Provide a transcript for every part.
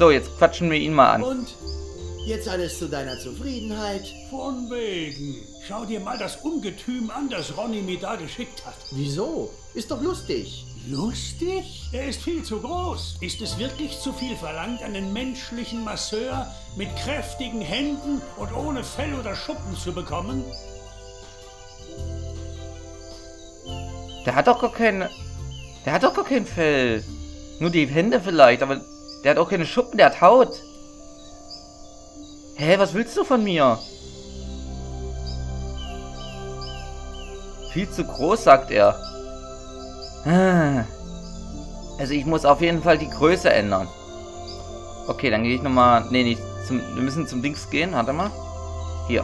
So, jetzt quatschen wir ihn mal an. Und jetzt alles zu deiner Zufriedenheit. Von wegen. Schau dir mal das Ungetüm an, das Ronny mir da geschickt hat. Wieso? Ist doch lustig. Lustig? Er ist viel zu groß. Ist es wirklich zu viel verlangt, einen menschlichen Masseur mit kräftigen Händen und ohne Fell oder Schuppen zu bekommen? Der hat doch gar kein Fell. Nur die Hände vielleicht, aber der hat auch keine Schuppen, der hat Haut. Hä, was willst du von mir? Viel zu groß, sagt er. Also ich muss auf jeden Fall die Größe ändern. Okay, dann gehe ich nochmal... Nee, nicht zum, wir müssen zum Dings gehen. Warte mal. Hier.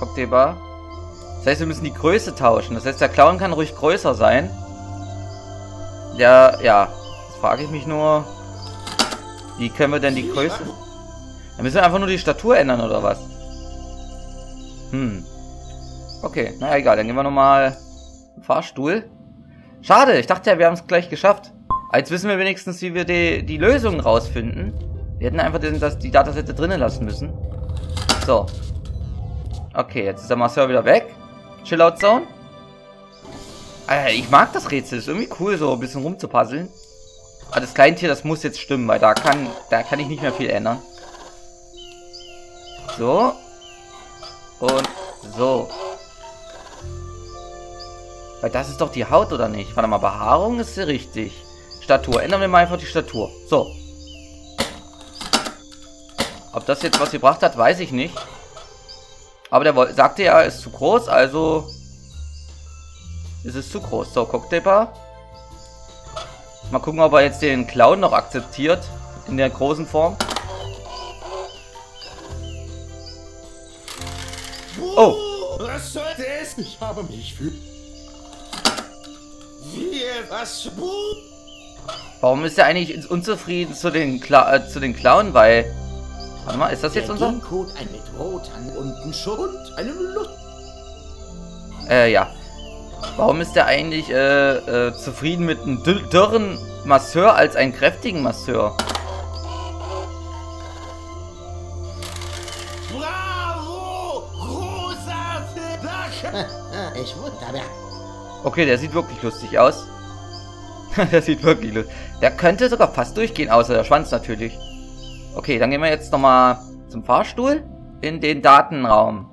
Cocktailbar. Das heißt, wir müssen die Größe tauschen. Das heißt, der Clown kann ruhig größer sein. Der, ja. Jetzt frage ich mich nur... Wie können wir denn die Größe... Dann müssen wir einfach nur die Statur ändern, oder was? Hm. Okay, naja, egal. Dann gehen wir nochmal... Fahrstuhl. Schade, ich dachte ja, wir haben es gleich geschafft. Aber jetzt wissen wir wenigstens, wie wir die Lösung rausfinden. Wir hätten einfach die Datasette drinnen lassen müssen. So. Okay, jetzt ist der Masseur wieder weg. Chillout Zone. Ich mag das Rätsel. Ist irgendwie cool, so ein bisschen rumzupuzzeln. Aber das Kleintier, das muss jetzt stimmen, weil da kann ich nicht mehr viel ändern. So. Und so. Weil das ist doch die Haut, oder nicht? Warte mal, Behaarung ist hier richtig. Statur. Ändern wir mal einfach die Statur. So. Ob das jetzt was gebracht hat, weiß ich nicht. Aber der sagte ja, ist zu groß, also... Ist es zu groß. So, Cocktailbar. Mal gucken, ob er jetzt den Clown noch akzeptiert. In der großen Form. Oh! Was soll das? Ich habe mich für... Warum ist er eigentlich unzufrieden zu den Clown? Weil. Warte mal, ist das jetzt unser? Ein mit Rot an unten schon und einem Luft. Ja. Warum ist er eigentlich zufrieden mit einem dürren Masseur als einen kräftigen Masseur? Bravo! Großartig! Ich wunderbar. Okay, der sieht wirklich lustig aus. Der sieht wirklich lustig aus. Der könnte sogar fast durchgehen, außer der Schwanz natürlich. Okay, dann gehen wir jetzt nochmal zum Fahrstuhl in den Datenraum.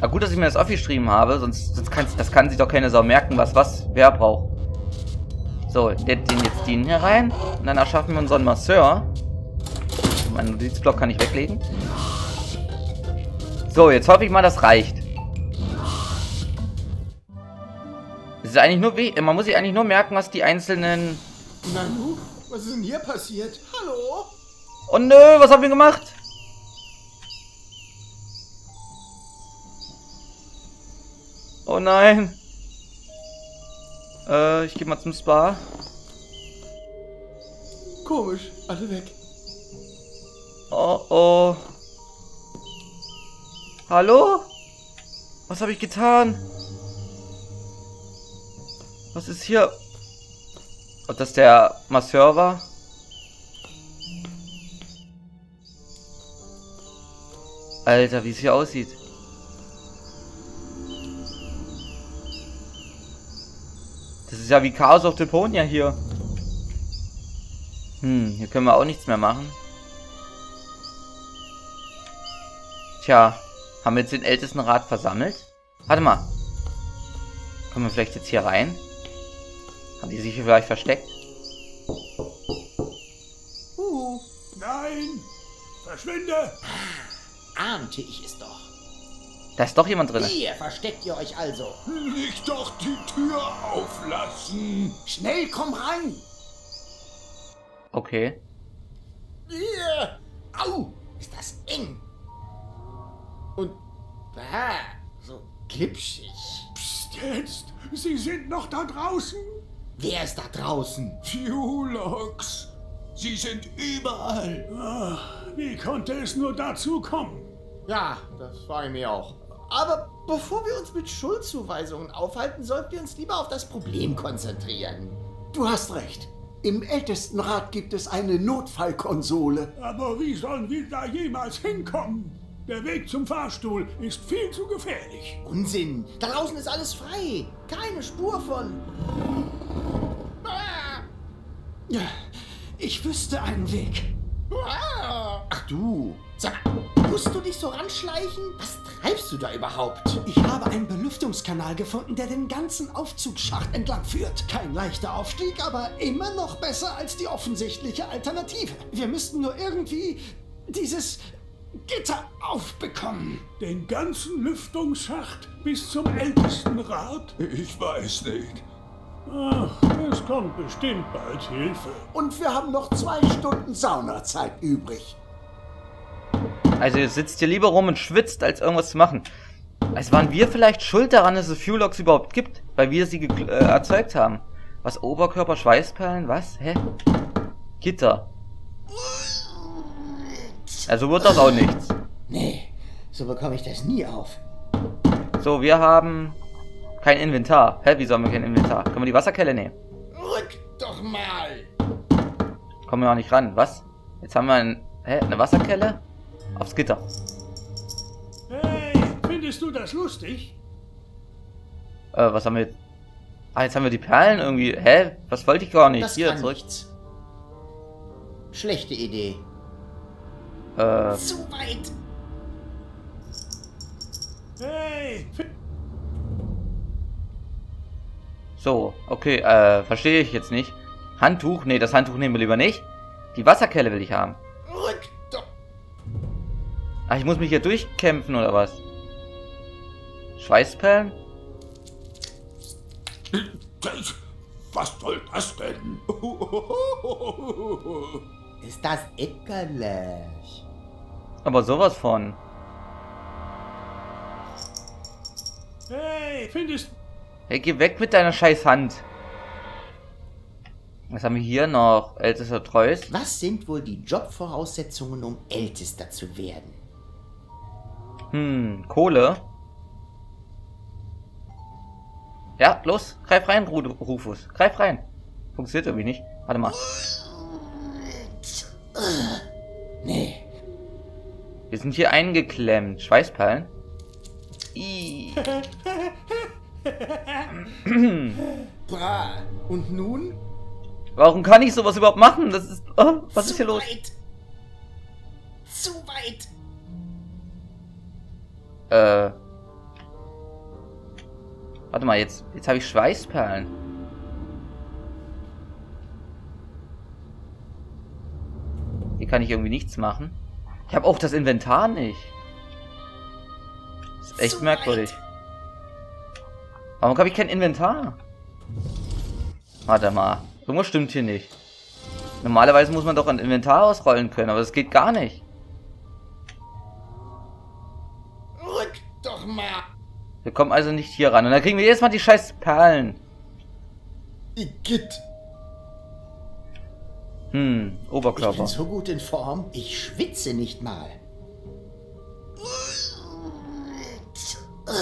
Na gut, dass ich mir das aufgeschrieben habe, sonst kann sich doch keine Sau merken, wer braucht. So, den hier rein und dann erschaffen wir unseren Masseur. Meinen Notizblock kann ich weglegen. So, jetzt hoffe ich mal, das reicht. Es ist eigentlich nur, man muss sich eigentlich nur merken, was die einzelnen... Nanu, was ist denn hier passiert? Hallo? Oh nö, was haben wir gemacht? Oh nein. Ich gehe mal zum Spa. Komisch, alle weg. Oh oh. Hallo? Was habe ich getan? Was ist hier? Ob das der Masseur war? Alter, wie es hier aussieht. Das ist ja wie Chaos auf Deponia hier. Hm, hier können wir auch nichts mehr machen. Tja, haben wir jetzt den Ältestenrat versammelt? Warte mal. Kommen wir vielleicht jetzt hier rein? Haben die sich hier vielleicht versteckt? Nein! Verschwinde! Ahnte ich es doch. Da ist doch jemand drin. Hier versteckt ihr euch also. Nicht doch die Tür auflassen. Schnell, komm rein. Okay. Hier. Au, ist das eng. Und so klipschig. Psst, jetzt. Sie sind noch da draußen. Wer ist da draußen? Fewlocks. Sie sind überall. Ach, wie konnte es nur dazu kommen? Ja, das frage ich mir auch. Aber bevor wir uns mit Schuldzuweisungen aufhalten, sollten wir uns lieber auf das Problem konzentrieren. Du hast recht. Im Ältestenrat gibt es eine Notfallkonsole. Aber wie sollen wir da jemals hinkommen? Der Weg zum Fahrstuhl ist viel zu gefährlich. Unsinn! Da draußen ist alles frei. Keine Spur von... Ich wüsste einen Weg. Ach du! Sag mal, musst du dich so ranschleichen? Was treibst du da überhaupt? Ich habe einen Belüftungskanal gefunden, der den ganzen Aufzugsschacht entlang führt. Kein leichter Aufstieg, aber immer noch besser als die offensichtliche Alternative. Wir müssten nur irgendwie dieses Gitter aufbekommen. Den ganzen Lüftungsschacht bis zum Ältestenrat? Ich weiß nicht. Ach, es kommt bestimmt bald Hilfe. Und wir haben noch 2 Stunden Saunazeit übrig. Also ihr sitzt hier lieber rum und schwitzt, als irgendwas zu machen. Als waren wir vielleicht schuld daran, dass es Fewlocks überhaupt gibt, weil wir sie erzeugt haben. Was, Oberkörper, Schweißperlen, was? Hä? Gitter. Also wird das auch nichts. Nee, so bekomme ich das nie auf. So, wir haben... kein Inventar. Hä, wie sollen wir kein Inventar? Können wir die Wasserkelle nehmen? Rück doch mal! Kommen wir auch nicht ran. Was? Jetzt haben wir eine Wasserkelle? Aufs Gitter. Hey, findest du das lustig? Was haben wir jetzt? Ah, jetzt haben wir die Perlen irgendwie. Hä? Was wollte ich gar nicht? Das hier zurück. Nichts. Schlechte Idee. Zu weit! Hey! So, okay, verstehe ich jetzt nicht. Handtuch? Nee, das Handtuch nehmen wir lieber nicht. Die Wasserkelle will ich haben. Rück doch! Ach, ich muss mich hier durchkämpfen, oder was? Schweißperlen? Was soll das denn? Ist das eckerlich? Aber sowas von. Hey, findest du... Hey, geh weg mit deiner scheiß Hand. Was haben wir hier noch? Ältester Treus. Was sind wohl die Jobvoraussetzungen, um Ältester zu werden? Kohle. Ja, los. Greif rein, Rufus. Greif rein. Funktioniert irgendwie nicht. Warte mal. Nee. Wir sind hier eingeklemmt. Schweißperlen. Ih. Und nun? Warum kann ich sowas überhaupt machen? Das ist... Oh, was ist hier los? Zu weit! Warte mal, jetzt habe ich Schweißperlen. Hier kann ich irgendwie nichts machen. Ich habe auch das Inventar nicht. Das ist echt merkwürdig. Warum habe ich kein Inventar? Warte mal. Irgendwas stimmt hier nicht. Normalerweise muss man doch ein Inventar ausrollen können, aber das geht gar nicht. Rück doch mal! Wir kommen also nicht hier ran. Und dann kriegen wir jedes Mal die scheiß Perlen. Igitt. Oberkörper. Ich bin so gut in Form, ich schwitze nicht mal.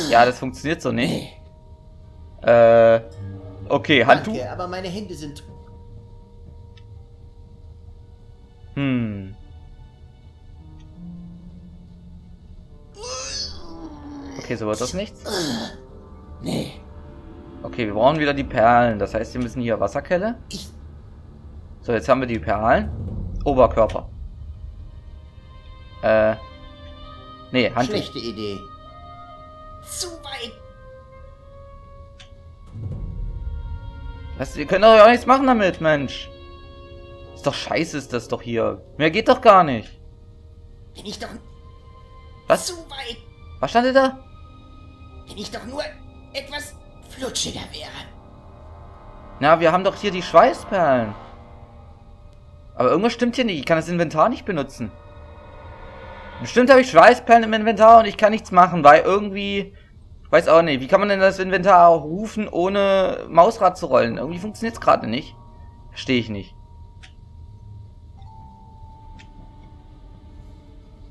Ja, das funktioniert so nicht. Nee. Okay, Handtuch. Danke, aber meine Hände sind... Okay, so wird das nichts. Nee. Okay, wir brauchen wieder die Perlen. Das heißt, wir müssen hier Wasserkelle. So, jetzt haben wir die Perlen. Oberkörper. Nee, Handtuch. Schlechte Idee. Zu weit. Was, wir können doch auch nichts machen damit, Mensch. Ist doch scheiße, ist das doch hier. Mehr geht doch gar nicht. Bin ich doch... Was? Zu weit. Was stand da? Wenn ich doch nur etwas flutschiger wäre. Na, wir haben doch hier die Schweißperlen. Aber irgendwas stimmt hier nicht. Ich kann das Inventar nicht benutzen. Bestimmt habe ich Schweißperlen im Inventar und ich kann nichts machen, weil irgendwie... Weiß auch nicht. Wie kann man denn das Inventar rufen, ohne Mausrad zu rollen? Irgendwie funktioniert es gerade nicht. Verstehe ich nicht.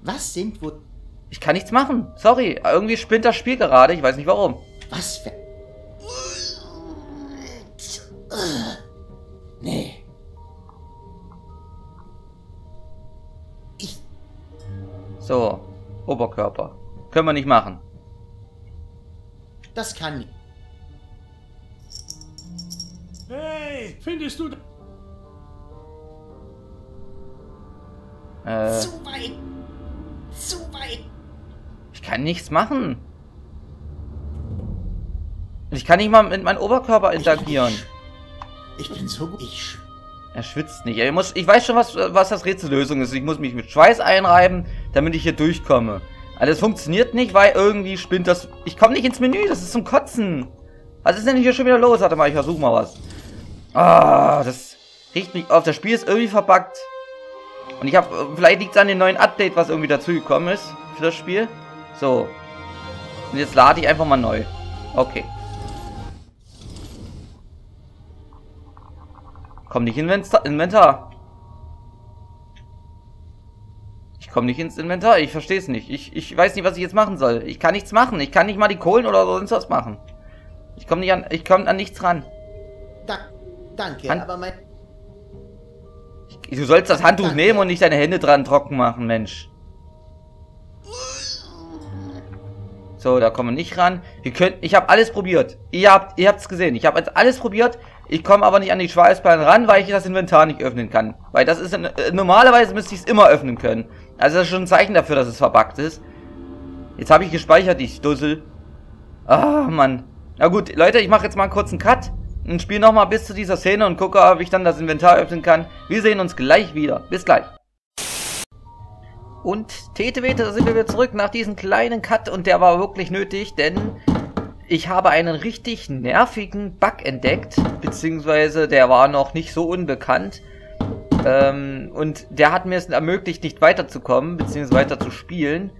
Was sind wohl... Ich kann nichts machen. Sorry. Irgendwie spinnt das Spiel gerade. Ich weiß nicht warum. Was für... Nee. So, Oberkörper. Können wir nicht machen. Das kann nicht. Hey, findest du... Zu weit! Zu weit! Ich kann nichts machen. Ich kann nicht mal mit meinem Oberkörper interagieren. Ich bin so gut. Er schwitzt nicht. Ich weiß schon, was das Rätsellösung ist. Ich muss mich mit Schweiß einreiben, damit ich hier durchkomme. Also es funktioniert nicht, weil irgendwie spinnt das... Ich komme nicht ins Menü, das ist zum Kotzen. Was ist denn hier schon wieder los? Warte mal, ich versuche mal was. Ah, das riecht mich auf. Das Spiel ist irgendwie verbuggt. Und ich habe... Vielleicht liegt es an dem neuen Update, was irgendwie dazugekommen ist für das Spiel. So. Und jetzt lade ich einfach mal neu. Okay. Komm nicht ins Inventar. Ich komme nicht ins Inventar. Ich verstehe es nicht. Ich weiß nicht, was ich jetzt machen soll. Ich kann nichts machen. Ich kann nicht mal die Kohlen oder sonst was machen. Ich komme nicht an. Ich komme an nichts ran. Danke. Aber mein... Du sollst das Handtuch nehmen und nicht deine Hände dran trocken machen, Mensch. So, da kommen wir nicht ran. Ich habe alles probiert. Ihr habt's gesehen. Ich habe jetzt alles probiert. Ich komme aber nicht an die Schweißperlen ran, weil ich das Inventar nicht öffnen kann. Weil das ist... Normalerweise müsste ich es immer öffnen können. Also das ist schon ein Zeichen dafür, dass es verbuggt ist. Jetzt habe ich gespeichert, ich Dussel. Ah, Mann. Na gut, Leute, ich mache jetzt mal einen kurzen Cut. Und spiele nochmal bis zu dieser Szene und gucke, ob ich dann das Inventar öffnen kann. Wir sehen uns gleich wieder. Bis gleich. Und Tetewete, da sind wir wieder zurück nach diesem kleinen Cut. Und der war wirklich nötig, denn... Ich habe einen richtig nervigen Bug entdeckt, beziehungsweise der war noch nicht so unbekannt. Und der hat mir es ermöglicht, nicht weiterzukommen, beziehungsweise weiter zu spielen.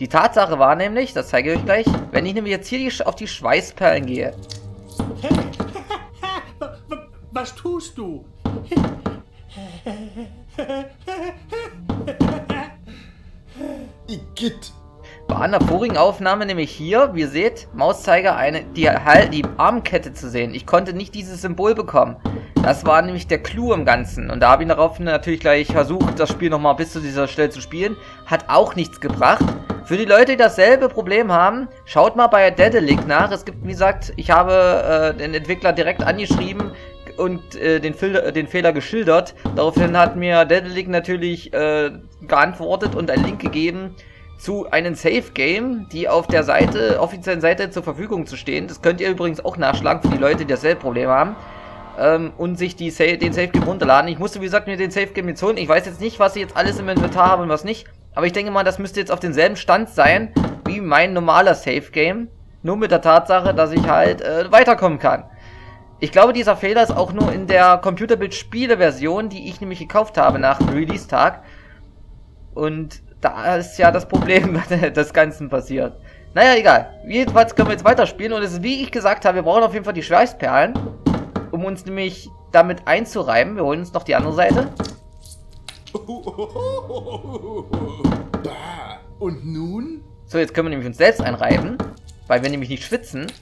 Die Tatsache war nämlich, das zeige ich euch gleich, wenn ich nämlich jetzt hier auf die Schweißperlen gehe. Hey, was tust du? Igitt. Bei einer vorigen Aufnahme nämlich hier, wie ihr seht, Mauszeiger, die Armkette zu sehen. Ich konnte nicht dieses Symbol bekommen. Das war nämlich der Clou im Ganzen. Und da habe ich darauf natürlich gleich versucht, das Spiel nochmal bis zu dieser Stelle zu spielen. Hat auch nichts gebracht. Für die Leute, die dasselbe Problem haben, schaut mal bei Daedalic nach. Es gibt, wie gesagt, ich habe den Entwickler direkt angeschrieben und den Fehler geschildert. Daraufhin hat mir Daedalic natürlich geantwortet und einen Link gegeben zu einem Safe Game, die auf der Seite, offiziellen Seite zur Verfügung zu stehen. Das könnt ihr übrigens auch nachschlagen für die Leute, die dasselbe Problem haben. Und sich den Safe Game runterladen. Ich musste, wie gesagt, mir den Safe Game jetzt holen. Ich weiß jetzt nicht, was ich jetzt alles im Inventar habe und was nicht. Aber ich denke mal, das müsste jetzt auf denselben Stand sein wie mein normaler Safe Game. Nur mit der Tatsache, dass ich halt weiterkommen kann. Ich glaube, dieser Fehler ist auch nur in der Computerbild-Spiele-Version, die ich nämlich gekauft habe nach dem Release-Tag. Und da ist ja das Problem des Ganzen passiert. Naja, egal. Jedenfalls können wir jetzt weiterspielen. Und es ist, wie ich gesagt habe, wir brauchen auf jeden Fall die Schweißperlen, um uns nämlich damit einzureiben. Wir holen uns noch die andere Seite. Und nun? So, jetzt können wir nämlich uns selbst einreiben, weil wir nämlich nicht schwitzen.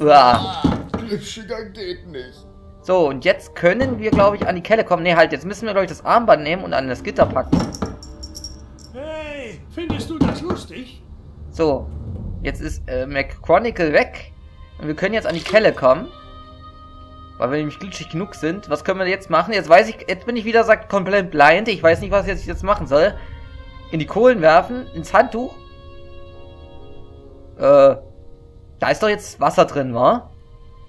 Uah. Geht nicht. So, und jetzt können wir, glaube ich, an die Kelle kommen. Ne, halt, jetzt müssen wir, glaube ich, das Armband nehmen und an das Gitter packen. Findest du das lustig? So, jetzt ist McChronicle weg. Und wir können jetzt an die Kelle kommen. Weil wir nämlich glitschig genug sind. Was können wir jetzt machen? Jetzt weiß ich, jetzt bin ich wieder komplett blind. Ich weiß nicht, was ich jetzt machen soll. In die Kohlen werfen, ins Handtuch. Da ist doch jetzt Wasser drin, wa?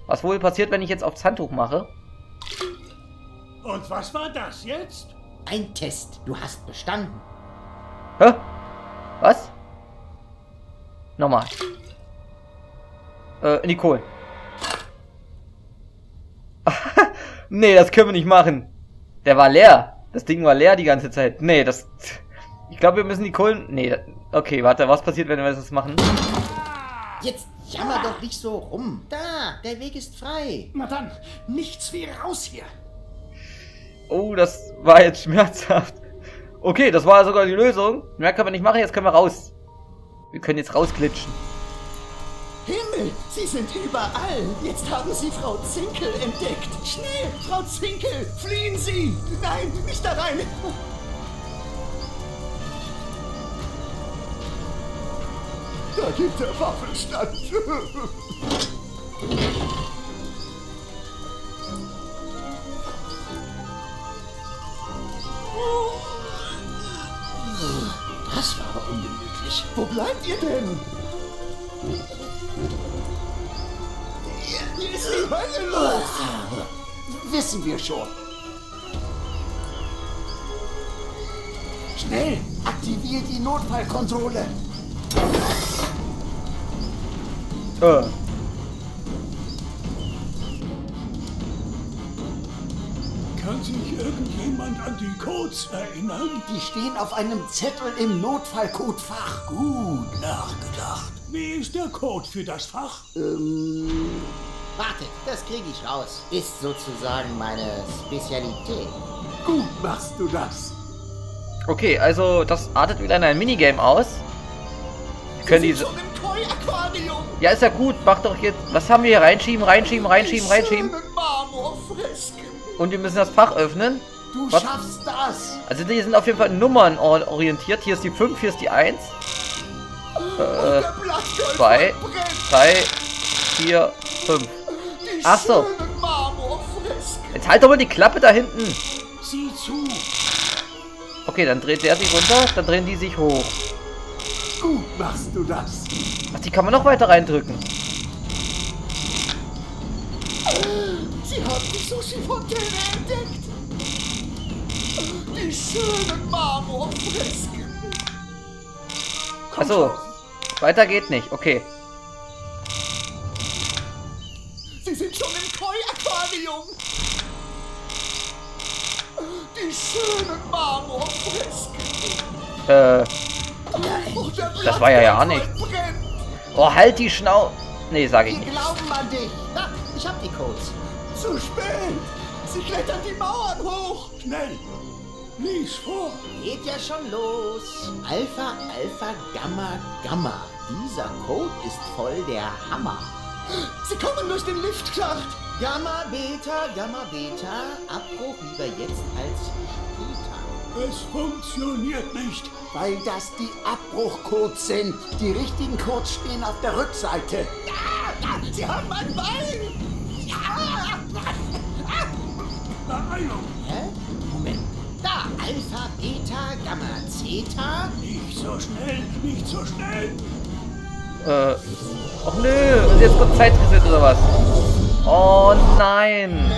Was wohl passiert, wenn ich jetzt aufs Handtuch mache? Und was war das jetzt? Ein Test. Du hast bestanden. Hä? Was? Nochmal. In die Kohlen. Nee, das können wir nicht machen. Der war leer. Das Ding war leer die ganze Zeit. Nee, das... Ich glaube, wir müssen die Kohlen... Nee, okay, warte. Was passiert, wenn wir das machen? Jetzt jammer doch nicht so rum. Da, der Weg ist frei. Na dann, nichts wie raus hier. Oh, das war jetzt schmerzhaft. Okay, das war sogar die Lösung. Mehr können wir nicht machen, jetzt können wir raus. Wir können jetzt rausglitschen. Himmel, sie sind überall. Jetzt haben sie Frau Zinkel entdeckt. Schnell, Frau Zinkel, fliehen Sie. Nein, nicht da rein. Da gibt der Waffenstand. Das war aber ungemütlich. Wo bleibt ihr denn? Hier ist die Hölle los. Wissen wir schon. Schnell, aktivier die Notfallkontrolle. Kann sich irgendjemand an die Codes erinnern? Die stehen auf einem Zettel im Notfallcodefach. Gut nachgedacht. Wie ist der Code für das Fach? Warte, das kriege ich raus. Ist sozusagen meine Spezialität. Gut machst du das. Okay, also das artet wieder in ein Minigame aus. Können diese... Ja, ist ja gut. Mach doch jetzt. Was haben wir hier? Reinschieben. Und wir müssen das Fach öffnen. Du schaffst das. Also die sind auf jeden Fall Nummern orientiert. Hier ist die 5, hier ist die 1. 2, 3, 4, 5. Ach so. Jetzt halt doch mal die Klappe da hinten. Sieh zu. Okay, dann dreht der sich runter, dann drehen die sich hoch. Gut machst du das. Ach, die kann man noch weiter reindrücken. Sie haben die Sushi-Fontäne entdeckt. Die schönen Marmorfresken. Achso, weiter geht nicht, okay. Sie sind schon im Koi-Aquarium. Die schönen Marmorfresken. Das war ja nicht. Oh, halt die Schnau... Nee, sag ich nicht. Die glauben an dich. Ja, ich hab die Codes. Zu spät. Sie klettern die Mauern hoch. Schnell. Lies vor. Geht ja schon los. Alpha, Alpha, Gamma, Gamma. Dieser Code ist voll der Hammer. Sie kommen durch den Liftschacht. Gamma, Beta, Gamma, Beta. Abbruch lieber jetzt als später. Es funktioniert nicht. Weil das die Abbruchcodes sind. Die richtigen Codes stehen auf der Rückseite. Ja, sie haben mein Bein. Ja. Hä? Moment. Da, Alpha, Beta, Gamma, Zeta. Nicht so schnell, nicht so schnell. Och nö, und jetzt kommt Zeitreset oder was? Oh nein.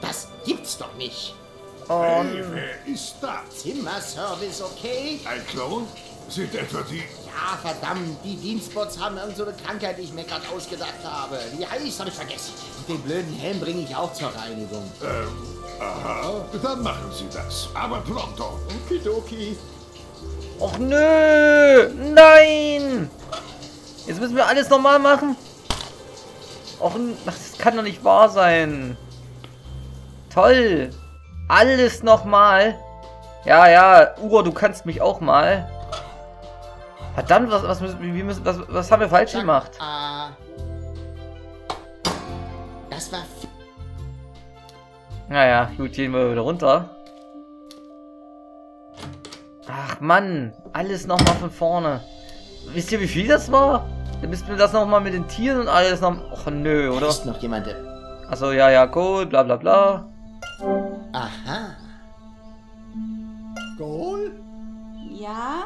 Das gibt's doch nicht. Hey, wer ist das? Zimmerservice, okay? Ein Klon? Sind etwa die... Ja, verdammt, die Dienstbots haben so eine Krankheit, die ich mir gerade ausgedacht habe. Wie heißt, habe ich vergessen. Und den blöden Helm bringe ich auch zur Reinigung. Aha, dann machen Sie das. Aber pronto. Okidoki. Och nö, nein! Jetzt müssen wir alles nochmal machen. Och, das kann doch nicht wahr sein. Toll. Alles nochmal. Ja, Uro, du kannst mich auch mal. Verdammt, was haben wir falsch gemacht? Das war... Naja, gut, gehen wir wieder runter. Ach Mann, alles nochmal von vorne. Wisst ihr, wie viel das war? Dann müssten wir das nochmal mit den Tieren und alles noch... Och nö, oder? Da ist noch jemand. Achso, ja, cool, bla bla bla. Aha. Goal? Ja?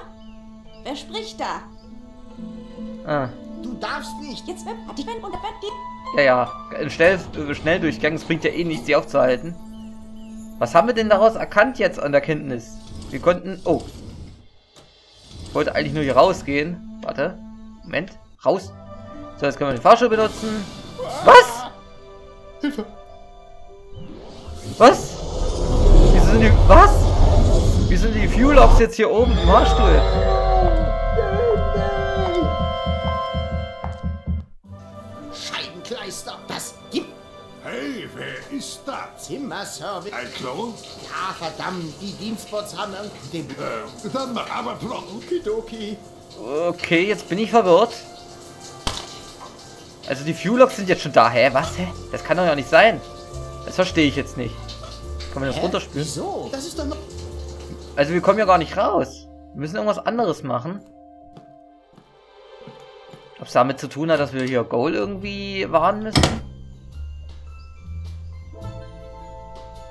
Wer spricht da? Ah. Du darfst nicht. Jetzt hat die Wand unter Bett gehen. Ja. Schnell durchgang. Es bringt ja eh nichts, sie aufzuhalten. Was haben wir denn daraus erkannt jetzt an der Kenntnis? Wir konnten... Oh. Ich wollte eigentlich nur hier rausgehen. Warte. Moment. Raus. So, jetzt können wir den Fahrstuhl benutzen. Was? Hilfe. Was? Wieso sind die Fewlocks jetzt hier oben im Fahrstuhl? Scheibenkleister, das gibt... Hey, wer ist da? Zimmerservice. Ein Klon? Ja, verdammt, die Dienstbots haben den... Dann mach aber block. Okidoki. Okay, jetzt bin ich verwirrt. Also die Fewlocks sind jetzt schon da. Hä? Was? Hä? Das kann doch ja nicht sein. Das verstehe ich jetzt nicht. Können wir das runterspülen? Wieso? Das ist doch noch... Also wir kommen ja gar nicht raus. Wir müssen irgendwas anderes machen. Ob es damit zu tun hat, dass wir hier Goal irgendwie wahren müssen?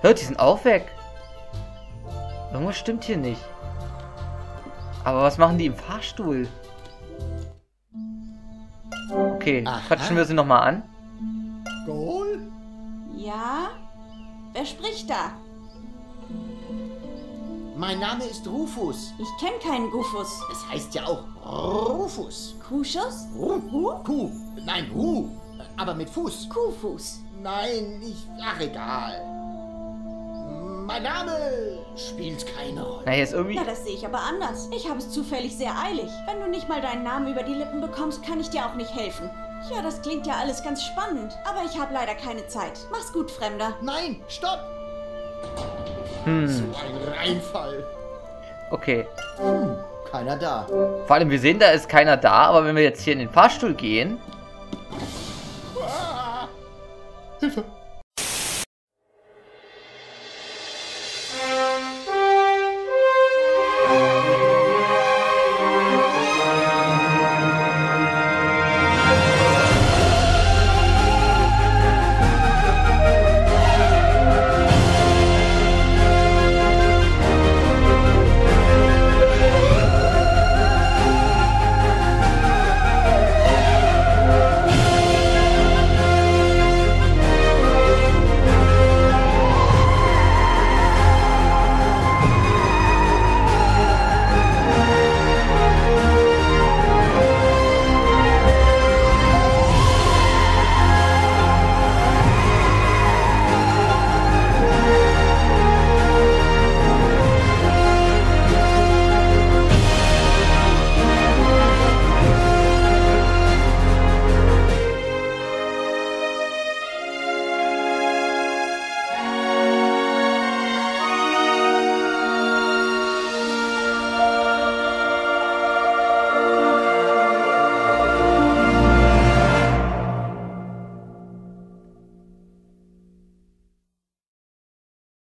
Hört, die sind auch weg. Irgendwas stimmt hier nicht. Aber was machen die im Fahrstuhl? Okay, quatschen wir sie nochmal an. Goal? Ja? Wer spricht da? Mein Name ist Rufus. Ich kenne keinen Rufus. Es heißt ja auch Rufus. Kuschus? Kuh. Nein, Hu. Aber mit Fuß. Kuhfuß. Nein, ich... Ach, egal. Mein Name spielt keine Rolle. Na, jetzt irgendwie... Ja, das sehe ich aber anders. Ich habe es zufällig sehr eilig. Wenn du nicht mal deinen Namen über die Lippen bekommst, kann ich dir auch nicht helfen. Ja, das klingt ja alles ganz spannend. Aber ich habe leider keine Zeit. Mach's gut, Fremder. Nein, stopp! So ein Reinfall. Okay. Keiner da. Vor allem, wir sehen, da ist keiner da, aber wenn wir jetzt hier in den Fahrstuhl gehen... Ah, Hilfe!